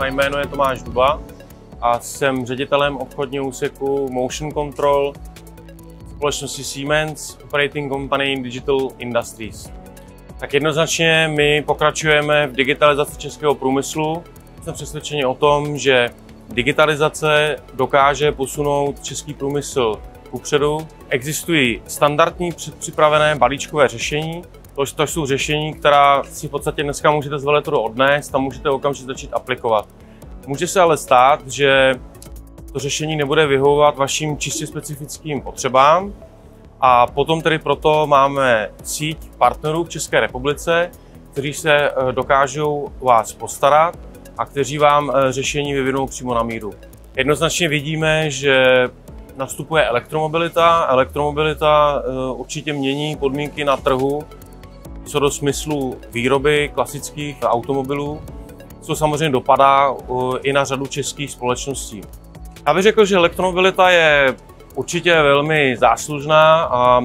Mé jméno je Tomáš Duba a jsem ředitelem obchodního úseku Motion Control společnosti Siemens Operating Company Digital Industries. Tak jednoznačně my pokračujeme v digitalizaci českého průmyslu. Jsem přesvědčeni o tom, že digitalizace dokáže posunout český průmysl kupředu. Existují standardní předpřipravené balíčkové řešení. To jsou řešení, která si v podstatě dneska můžete z veletrhu odnést a můžete okamžitě začít aplikovat. Může se ale stát, že to řešení nebude vyhovovat vašim čistě specifickým potřebám a potom tedy proto máme síť partnerů v České republice, kteří se dokážou vás postarat a kteří vám řešení vyvinou přímo na míru. Jednoznačně vidíme, že nastupuje elektromobilita. Elektromobilita určitě mění podmínky na trhu co do smyslu výroby klasických automobilů, co samozřejmě dopadá i na řadu českých společností. Já bych řekl, že elektromobilita je určitě velmi záslužná a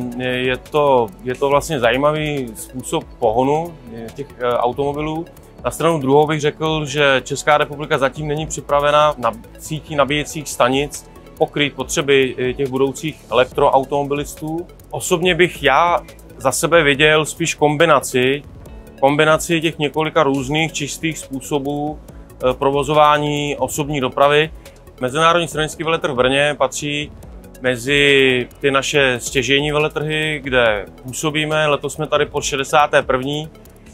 je to vlastně zajímavý způsob pohonu těch automobilů. Na stranu druhou bych řekl, že Česká republika zatím není připravena na síti nabíjecích stanic pokrýt potřeby těch budoucích elektroautomobilistů. Osobně bych já za sebe viděl spíš kombinaci těch několika různých čistých způsobů provozování osobní dopravy. Mezinárodní strojírenský veletrh v Brně patří mezi ty naše stěžejní veletrhy, kde působíme. Letos jsme tady po 61.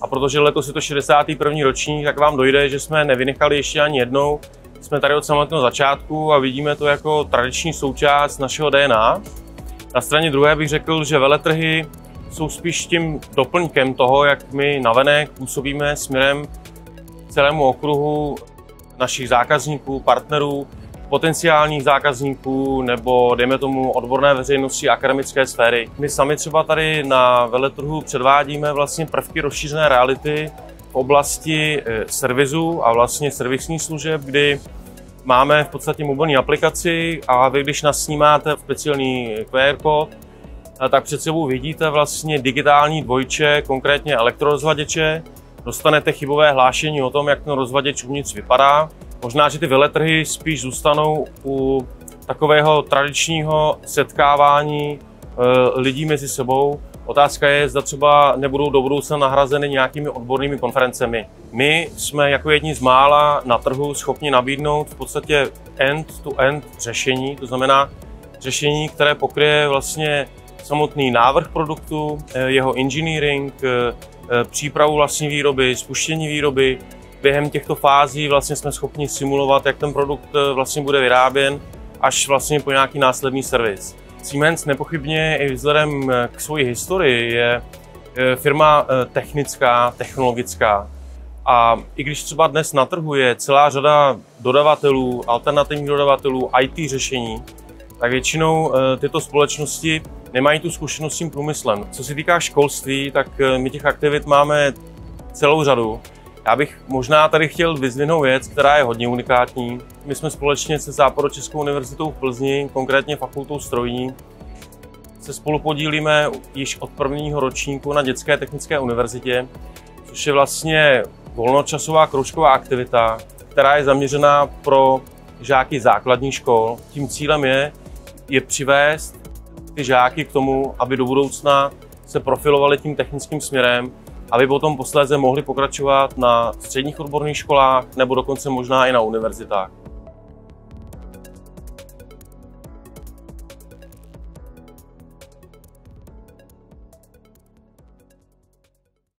a protože letos je to 61. ročník, tak vám dojde, že jsme nevynechali ještě ani jednou. Jsme tady od samotného začátku a vidíme to jako tradiční součást našeho DNA. Na straně druhé bych řekl, že veletrhy jsou spíš tím doplňkem toho, jak my navenek působíme směrem k celému okruhu našich zákazníků, partnerů, potenciálních zákazníků nebo, dejme tomu, odborné veřejnosti, akademické sféry. My sami třeba tady na veletrhu předvádíme vlastně prvky rozšířené reality v oblasti servisu a vlastně servisních služeb, kdy máme v podstatě mobilní aplikaci a vy, když nasnímáte speciální QR kód, tak před sebou vidíte vlastně digitální dvojče, konkrétně elektrorozvaděče. Dostanete chybové hlášení o tom, jak ten rozvaděč uvnitř vypadá. Možná, že ty veletrhy spíš zůstanou u takového tradičního setkávání lidí mezi sebou. Otázka je, zda třeba nebudou do budoucna nahrazeny nějakými odbornými konferencemi. My jsme jako jedni z mála na trhu schopni nabídnout v podstatě end-to-end řešení, to znamená řešení, které pokryje vlastně samotný návrh produktu, jeho engineering, přípravu vlastní výroby, spuštění výroby. Během těchto fází vlastně jsme schopni simulovat, jak ten produkt vlastně bude vyráběn, až vlastně po nějaký následný servis. Siemens nepochybně i vzhledem k své historii je firma technická, technologická. A i když třeba dnes na trhu je celá řada dodavatelů, alternativních dodavatelů, IT řešení, tak většinou tyto společnosti nemají tu zkušenost s tím průmyslem. Co se týká školství, tak my těch aktivit máme celou řadu. Já bych možná tady chtěl vyzdvihnout věc, která je hodně unikátní. My jsme společně se Západočeskou univerzitou v Plzni, konkrétně fakultou strojní, se spolupodílíme již od prvního ročníku na Dětské technické univerzitě, což je vlastně volnočasová kroužková aktivita, která je zaměřená pro žáky základních škol. Tím cílem je přivést ty žáky k tomu, aby do budoucna se profilovali tím technickým směrem, aby potom posléze mohli pokračovat na středních odborných školách nebo dokonce možná i na univerzitách.